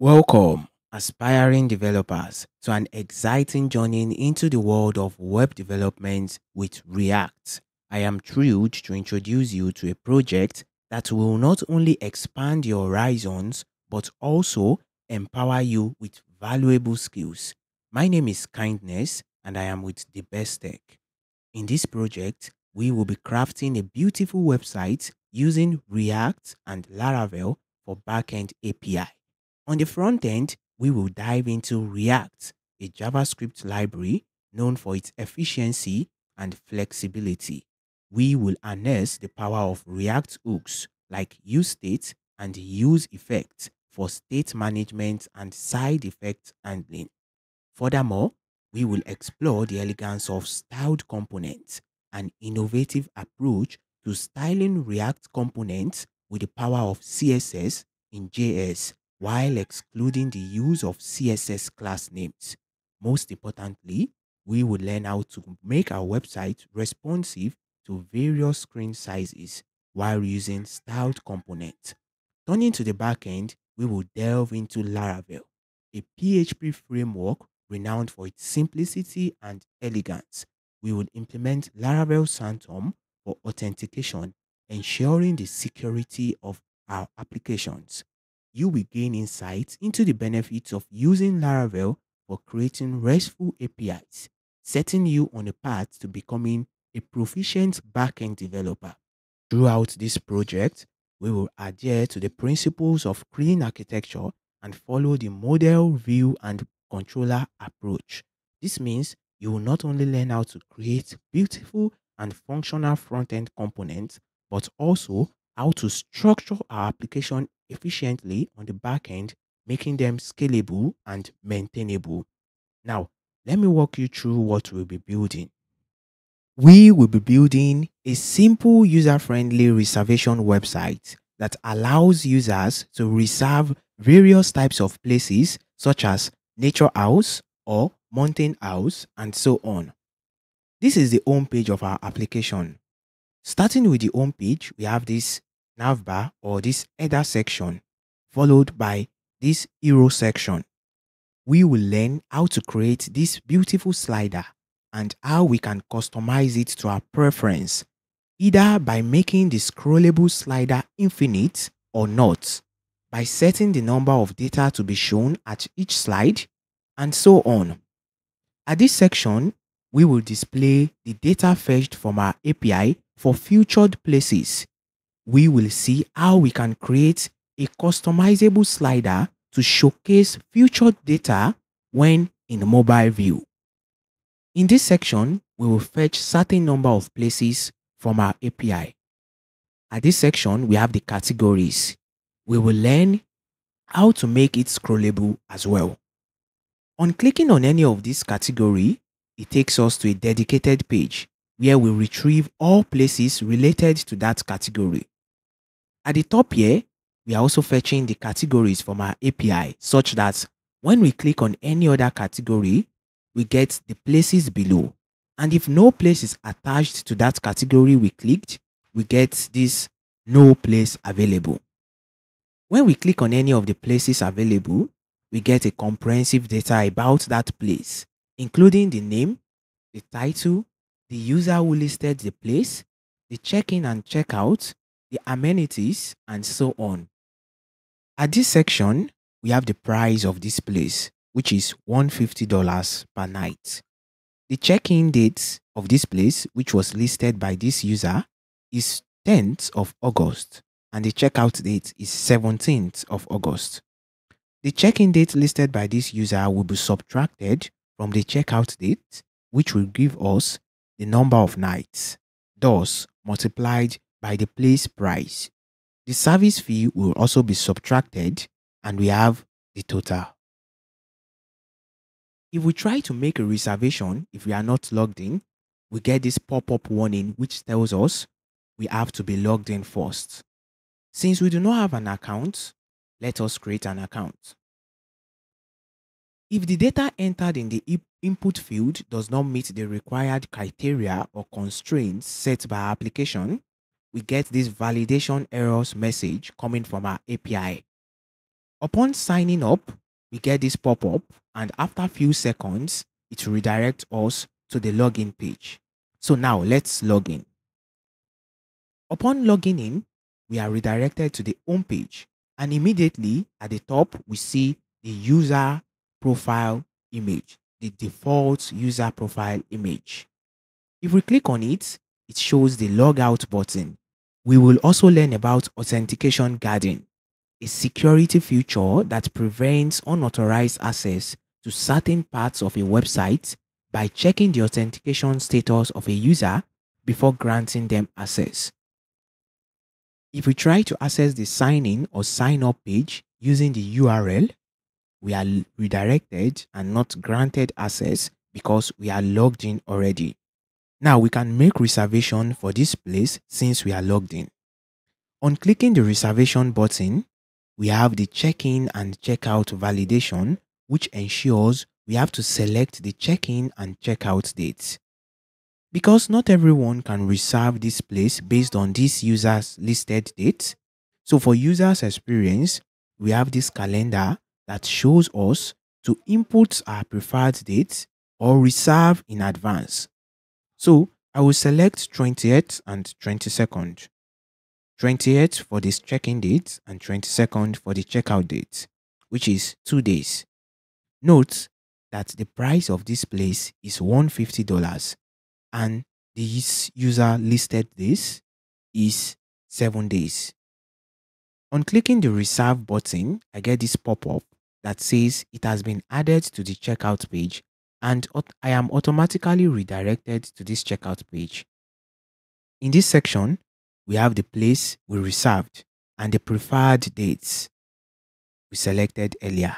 Welcome, aspiring developers, to an exciting journey into the world of web development with React. I am thrilled to introduce you to a project that will not only expand your horizons, but also empower you with valuable skills. My name is Kindness, and I am with dbestech. In this project, we will be crafting a beautiful website using React and Laravel for backend API. On the front end, we will dive into React, a JavaScript library known for its efficiency and flexibility. We will harness the power of React hooks like useState and useEffect for state management and side effect handling. Furthermore, we will explore the elegance of styled components, an innovative approach to styling React components with the power of CSS in JS, while excluding the use of CSS class names. Most importantly, we will learn how to make our website responsive to various screen sizes while using styled components. Turning to the backend, we will delve into Laravel, a PHP framework renowned for its simplicity and elegance. We will implement Laravel Sanctum for authentication, ensuring the security of our applications. You will gain insight into the benefits of using Laravel for creating RESTful APIs, setting you on a path to becoming a proficient backend developer. Throughout this project, we will adhere to the principles of clean architecture and follow the model, view, and controller approach. This means you will not only learn how to create beautiful and functional front-end components, but also how to structure our application efficiently on the back end, making them scalable and maintainable. Now, let me walk you through what we'll be building. We will be building a simple user-friendly reservation website that allows users to reserve various types of places such as nature house or mountain house and so on. This is the home page of our application. Starting with the home page, we have this navbar or this header section, followed by this hero section. We will learn how to create this beautiful slider and how we can customize it to our preference, either by making the scrollable slider infinite or not, by setting the number of data to be shown at each slide, and so on. At this section, we will display the data fetched from our API for featured places. We will see how we can create a customizable slider to showcase featured data when in mobile view. In this section, we will fetch certain number of places from our API. At this section, we have the categories. We will learn how to make it scrollable as well. On clicking on any of these categories, it takes us to a dedicated page where we retrieve all places related to that category. At the top here, we are also fetching the categories from our API, such that when we click on any other category, we get the places below. And if no place is attached to that category we clicked, we get this no place available. When we click on any of the places available, we get a comprehensive data about that place, including the name, the title, the user who listed the place, the check-in and checkout, the amenities, and so on. At this section, we have the price of this place, which is $150 per night. The check-in date of this place, which was listed by this user, is 10th of August, and the checkout date is 17th of August. The check-in date listed by this user will be subtracted from the checkout date, which will give us the number of nights, thus multiplied by the place price. The service fee will also be subtracted, and we have the total. If we try to make a reservation, if we are not logged in, we get this pop-up warning which tells us we have to be logged in first. Since we do not have an account, let us create an account. If the data entered in the input field does not meet the required criteria or constraints set by our application, we get this validation errors message coming from our API. Upon signing up, we get this pop-up, and after a few seconds, it will redirect us to the login page. So now let's log in. Upon logging in, we are redirected to the home page, and immediately at the top, we see the user profile image, the default user profile image. If we click on it, it shows the logout button. We will also learn about authentication guarding, a security feature that prevents unauthorized access to certain parts of a website by checking the authentication status of a user before granting them access. If we try to access the sign-in or sign-up page using the URL, we are redirected and not granted access because we are logged in already. Now we can make reservation for this place since we are logged in. On clicking the reservation button, we have the check-in and checkout validation, which ensures we have to select the check-in and checkout dates. Because not everyone can reserve this place based on this user's listed dates, so for users' experience, we have this calendar that shows us to input our preferred dates or reserve in advance. So I will select 28th and 22nd. 28th for this check-in date and 22nd for the checkout date, which is 2 days. Note that the price of this place is $150 and this user listed this is 7 days. On clicking the reserve button, I get this pop-up that says it has been added to the checkout page and I am automatically redirected to this checkout page. In this section, we have the place we reserved and the preferred dates we selected earlier,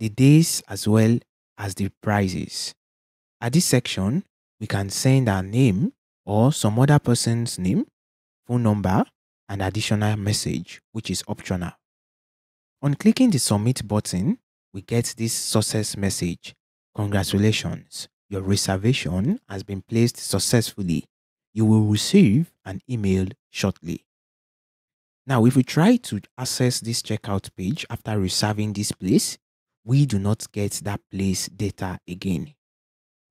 the days as well as the prices. At this section, we can send our name or some other person's name, phone number, and additional message, which is optional. On clicking the submit button, we get this success message. Congratulations, your reservation has been placed successfully. You will receive an email shortly. Now, if we try to access this checkout page after reserving this place, we do not get that place data again.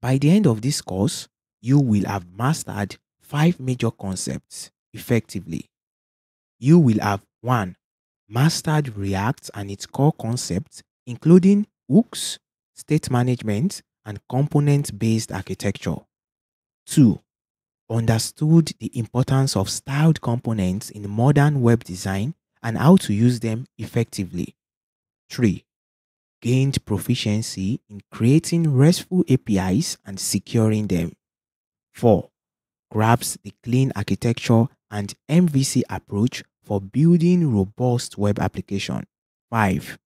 By the end of this course, you will have mastered 5 major concepts effectively. You will have 1. Mastered React and its core concepts, including hooks, state management, and component-based architecture. 2. Understood the importance of styled components in modern web design and how to use them effectively. 3. Gained proficiency in creating RESTful APIs and securing them. 4. Grasps the clean architecture and MVC approach for building robust web application. 5.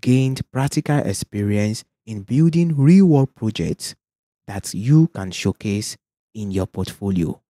Gained practical experience in building real-world projects that you can showcase in your portfolio.